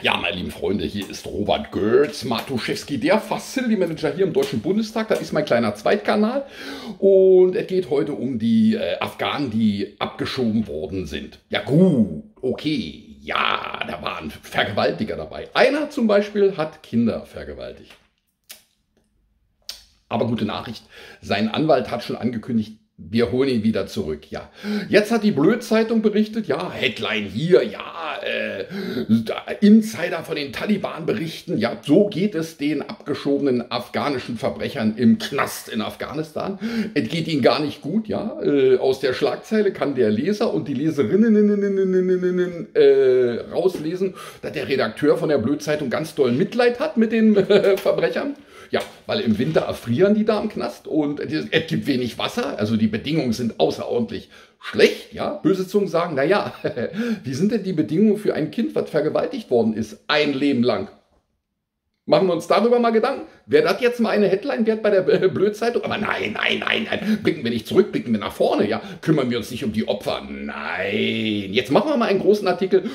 Ja, meine lieben Freunde, hier ist Robert Götz Matuschewski, der Facility Manager hier im Deutschen Bundestag. Das ist mein kleiner Zweitkanal und es geht heute um die Afghanen, die abgeschoben worden sind. Ja gut, okay, ja, da waren Vergewaltiger dabei. Einer zum Beispiel hat Kinder vergewaltigt. Aber gute Nachricht, sein Anwalt hat schon angekündigt, wir holen ihn wieder zurück, ja. Jetzt hat die Blödzeitung berichtet, ja, Headline hier, ja, Insider von den Taliban berichten, ja, so geht es den abgeschobenen afghanischen Verbrechern im Knast in Afghanistan. Es geht ihnen gar nicht gut, ja. Aus der Schlagzeile kann der Leser und die Leserinnen rauslesen, dass der Redakteur von der Blödzeitung ganz doll Mitleid hat mit den Verbrechern. Ja, weil im Winter erfrieren die da im Knast und es gibt wenig Wasser, also die Bedingungen sind außerordentlich schlecht, ja. Böse Zungen sagen, naja, wie sind denn die Bedingungen für ein Kind, was vergewaltigt worden ist, ein Leben lang? Machen wir uns darüber mal Gedanken. Wäre das jetzt mal eine Headline wert bei der Blödzeitung? Aber nein, nein, nein, nein. Blicken wir nicht zurück, blicken wir nach vorne, ja. Kümmern wir uns nicht um die Opfer. Nein. Jetzt machen wir mal einen großen Artikel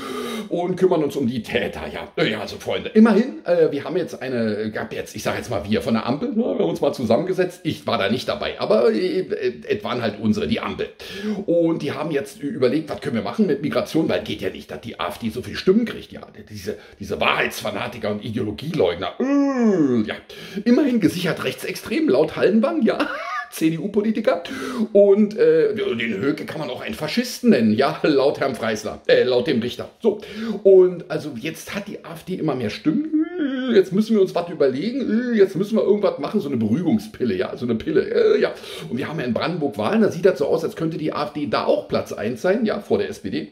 und kümmern uns um die Täter, ja. Ja, also Freunde, immerhin, wir haben jetzt ich sage jetzt mal wir von der Ampel, wir haben uns mal zusammengesetzt. Ich war da nicht dabei, aber es waren halt die Ampel. Und die haben jetzt überlegt, was können wir machen mit Migration, weil geht ja nicht, dass die AfD so viele Stimmen kriegt, ja. Diese Wahrheitsfanatiker und Ideologieleugner. Ja, immerhin gesichert rechtsextrem, laut Hallenwang, ja, CDU-Politiker. Und den Höcke kann man auch einen Faschisten nennen, ja, laut Herrn Freisler, laut dem Richter. So, und also jetzt hat die AfD immer mehr Stimmen. Jetzt müssen wir uns was überlegen, jetzt müssen wir irgendwas machen, so eine Beruhigungspille, ja, so eine Pille, ja. Und wir haben ja in Brandenburg Wahlen, da sieht das so aus, als könnte die AfD da auch Platz 1 sein, ja, vor der SPD.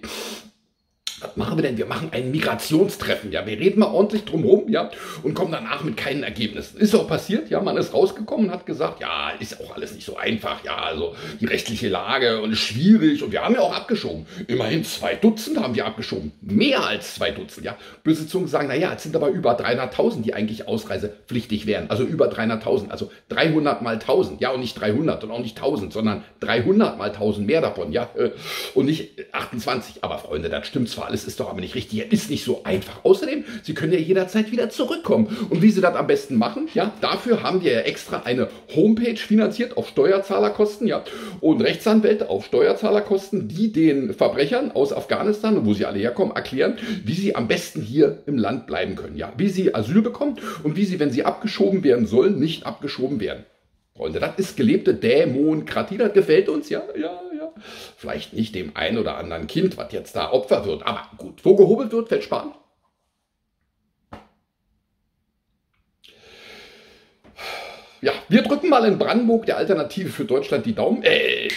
Was machen wir denn? Wir machen ein Migrationstreffen, ja. Wir reden mal ordentlich drum rum, ja, und kommen danach mit keinen Ergebnissen. Ist auch passiert, ja. Man ist rausgekommen und hat gesagt, ja, ist auch alles nicht so einfach, ja. Also die rechtliche Lage und ist schwierig und wir haben ja auch abgeschoben. Immerhin 2 Dutzend haben wir abgeschoben. Mehr als 2 Dutzend, ja. Böse Zungen sagen, naja, es sind aber über 300.000, die eigentlich ausreisepflichtig wären. Also über 300.000, also 300 mal 1.000, ja, und nicht 300 und auch nicht 1.000, sondern 300 mal 1.000 mehr davon, ja. Und nicht 28. Aber Freunde, das stimmt zwar. Es ist doch aber nicht richtig, es ist nicht so einfach. Außerdem, Sie können ja jederzeit wieder zurückkommen. Und wie Sie das am besten machen, ja, dafür haben wir ja extra eine Homepage finanziert auf Steuerzahlerkosten, ja, und Rechtsanwälte auf Steuerzahlerkosten, die den Verbrechern aus Afghanistan, wo sie alle herkommen, erklären, wie sie am besten hier im Land bleiben können, ja, wie sie Asyl bekommen und wie sie, wenn sie abgeschoben werden sollen, nicht abgeschoben werden. Freunde, das ist gelebte Dämonkratie, das gefällt uns, ja, ja, ja. Vielleicht nicht dem einen oder anderen Kind, was jetzt da Opfer wird, aber gut, wo gehobelt wird, fällt sparen. Ja, wir drücken mal in Brandenburg der Alternative für Deutschland die Daumen.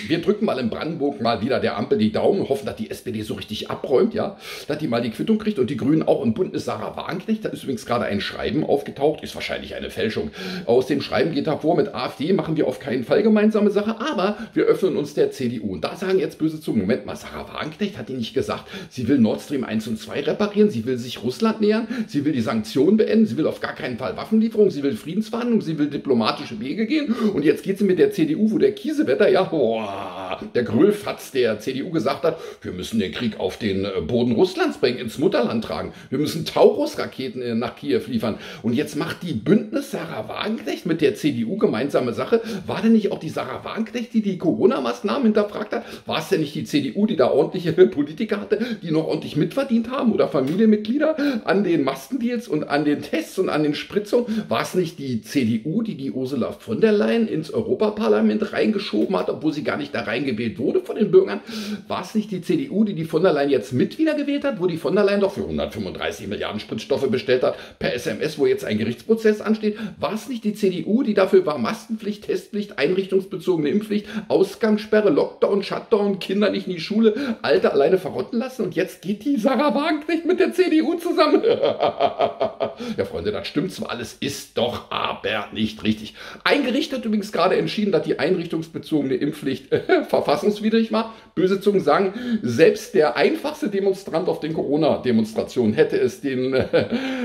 Wir drücken mal in Brandenburg mal wieder der Ampel die Daumen und hoffen, dass die SPD so richtig abräumt, ja. Dass die mal die Quittung kriegt und die Grünen auch. Im Bund ist Sarah Wagenknecht. Da ist übrigens gerade ein Schreiben aufgetaucht. Ist wahrscheinlich eine Fälschung. Aus dem Schreiben geht hervor, mit AfD machen wir auf keinen Fall gemeinsame Sache, aber wir öffnen uns der CDU. Und da sagen jetzt böse Zungen, Moment mal, Sarah Wagenknecht hat die nicht gesagt, sie will Nord Stream 1 und 2 reparieren, sie will sich Russland nähern, sie will die Sanktionen beenden, sie will auf gar keinen Fall Waffenlieferung, sie will Friedensverhandlungen, sie will Diplomatie. Wege gehen und jetzt geht sie mit der CDU, wo der Kiesewetter, ja, boah, der Grölfatz der CDU gesagt hat, wir müssen den Krieg auf den Boden Russlands bringen, ins Mutterland tragen, wir müssen Taurus-Raketen nach Kiew liefern und jetzt macht die Bündnis Sarah Wagenknecht mit der CDU gemeinsame Sache. War denn nicht auch die Sarah Wagenknecht, die die Corona-Maßnahmen hinterfragt hat? War es denn nicht die CDU, die da ordentliche Politiker hatte, die noch ordentlich mitverdient haben oder Familienmitglieder an den Maskendeals und an den Tests und an den Spritzungen? War es nicht die CDU, die Ursula von der Leyen ins Europaparlament reingeschoben hat, obwohl sie gar nicht da reingewählt wurde von den Bürgern? War es nicht die CDU, die von der Leyen jetzt mit wieder gewählt hat, wo die von der Leyen doch für 135 Milliarden Spritzstoffe bestellt hat, per SMS, wo jetzt ein Gerichtsprozess ansteht? War es nicht die CDU, die dafür war, Maskenpflicht, Testpflicht, einrichtungsbezogene Impfpflicht, Ausgangssperre, Lockdown, Shutdown, Kinder nicht in die Schule, Alte alleine verrotten lassen und jetzt geht die Sarah Wagenknecht mit der CDU zusammen? Ja, Freunde, das stimmt zwar alles, ist doch aber nicht richtig. Ein Gericht hat übrigens gerade entschieden, dass die einrichtungsbezogene Impfpflicht verfassungswidrig war. Böse Zungen sagen, selbst der einfachste Demonstrant auf den Corona-Demonstrationen hätte es den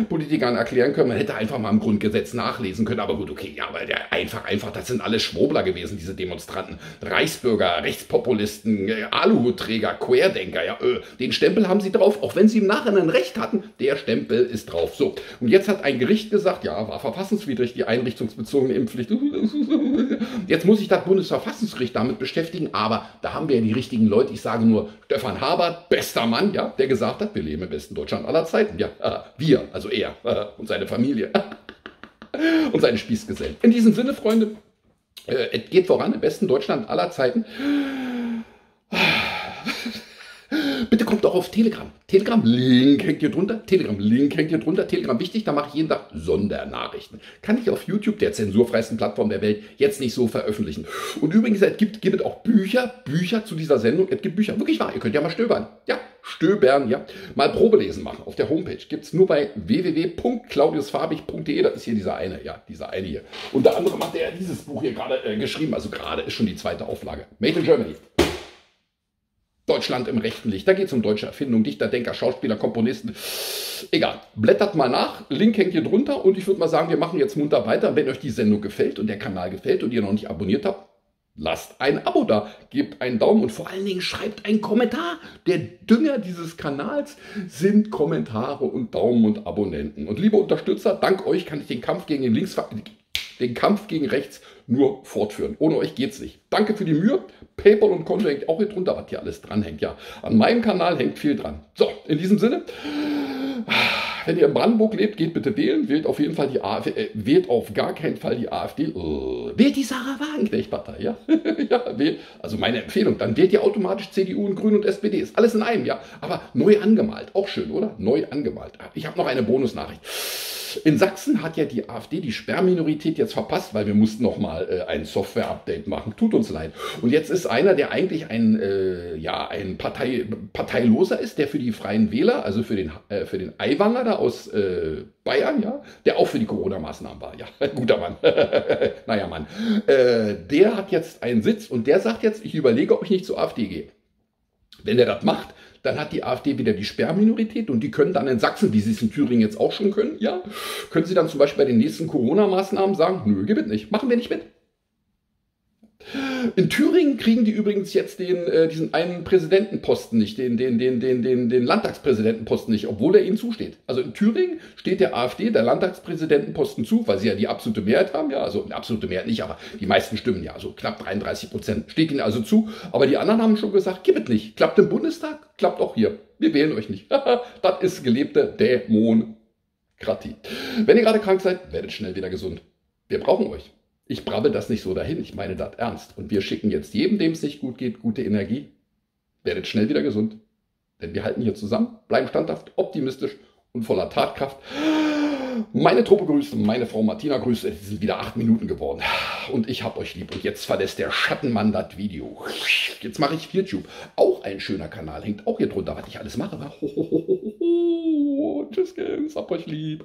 Politikern erklären können. Man hätte einfach mal im Grundgesetz nachlesen können. Aber gut, okay, ja, weil der einfach, das sind alles Schwurbler gewesen, diese Demonstranten. Reichsbürger, Rechtspopulisten, Aluhutträger, Querdenker, ja, den Stempel haben sie drauf. Auch wenn sie im Nachhinein recht hatten, der Stempel ist drauf. So, und jetzt hat ein Gericht gesagt, ja, war verfassungswidrig, die einrichtungsbezogene Impfpflicht. Jetzt muss sich das Bundesverfassungsgericht damit beschäftigen, aber da haben wir ja die richtigen Leute. Ich sage nur, Stefan Harbert, bester Mann, ja, der gesagt hat, wir leben im besten Deutschland aller Zeiten. Ja, wir, also er und seine Familie und seine Spießgesellen. In diesem Sinne, Freunde, es geht voran im besten Deutschland aller Zeiten. Bitte kommt auch auf Telegram. Telegram-Link hängt hier drunter. Telegram-Link hängt hier drunter. Telegram wichtig, da mache ich jeden Tag Sondernachrichten. Kann ich auf YouTube, der zensurfreisten Plattform der Welt, jetzt nicht so veröffentlichen. Und übrigens, es gibt auch Bücher zu dieser Sendung. Es gibt Bücher, wirklich wahr. Ihr könnt ja mal stöbern. Ja, stöbern, ja. Mal Probelesen machen auf der Homepage. Gibt es nur bei www.claudiusfabig.de. Das ist hier dieser eine hier. Unter anderem hat er dieses Buch hier gerade geschrieben. Also gerade ist schon die zweite Auflage. Made in Germany. Deutschland im rechten Licht. Da geht es um deutsche Erfindung, Dichter, Denker, Schauspieler, Komponisten. Egal. Blättert mal nach. Link hängt hier drunter. Und ich würde mal sagen, wir machen jetzt munter weiter. Wenn euch die Sendung gefällt und der Kanal gefällt und ihr noch nicht abonniert habt, lasst ein Abo da. Gebt einen Daumen und vor allen Dingen schreibt einen Kommentar. Der Dünger dieses Kanals sind Kommentare und Daumen und Abonnenten. Und liebe Unterstützer, dank euch kann ich den Kampf gegen rechts nur fortführen. Ohne euch geht's nicht. Danke für die Mühe. PayPal und Konto hängt auch hier drunter, was hier alles dran hängt. Ja, an meinem Kanal hängt viel dran. So, in diesem Sinne, wenn ihr in Brandenburg lebt, geht bitte wählen. Wählt auf jeden Fall die AfD, wählt auf gar keinen Fall die AfD. Wählt die Sarah Wagenknecht-Partei, ja? Ja, wählt, also meine Empfehlung, dann wählt ihr automatisch CDU und Grün und SPD. Ist alles in einem, ja. Aber neu angemalt, auch schön, oder? Neu angemalt. Ich habe noch eine Bonusnachricht. In Sachsen hat ja die AfD die Sperrminorität jetzt verpasst, weil wir mussten nochmal ein Software-Update machen. Tut uns leid. Und jetzt ist einer, der eigentlich ein Parteiloser ist, der für die Freien Wähler, also für den Eiwanger da aus Bayern, ja, der auch für die Corona-Maßnahmen war. Ja, guter Mann. Naja, Mann. Der hat jetzt einen Sitz und der sagt jetzt, ich überlege, ob ich nicht zur AfD gehe. Wenn der das macht, dann hat die AfD wieder die Sperrminorität und die können dann in Sachsen, wie sie es in Thüringen jetzt auch schon können, ja, können sie dann zum Beispiel bei den nächsten Corona-Maßnahmen sagen, nö, geht nicht, machen wir nicht mit. In Thüringen kriegen die übrigens jetzt diesen einen Präsidentenposten nicht, den Landtagspräsidentenposten nicht, obwohl er ihnen zusteht. Also in Thüringen steht der AfD der Landtagspräsidentenposten zu, weil sie ja die absolute Mehrheit haben, ja, also eine absolute Mehrheit nicht, aber die meisten stimmen ja, also knapp 33% steht ihnen also zu, aber die anderen haben schon gesagt, gibt es nicht, klappt im Bundestag, klappt auch hier, wir wählen euch nicht. Das ist gelebte Dämonokratie. Wenn ihr gerade krank seid, werdet schnell wieder gesund. Wir brauchen euch. Ich brabbel das nicht so dahin, ich meine das ernst. Und wir schicken jetzt jedem, dem es nicht gut geht, gute Energie. Werdet schnell wieder gesund. Denn wir halten hier zusammen, bleiben standhaft, optimistisch und voller Tatkraft. Meine Truppe grüßt, meine Frau Martina grüßt. Es sind wieder 8 Minuten geworden. Und ich hab euch lieb. Und jetzt verlässt der Schattenmann das Video. Jetzt mache ich YouTube. Auch ein schöner Kanal, hängt auch hier drunter, was ich alles mache. Tschüss, Games, hab euch lieb.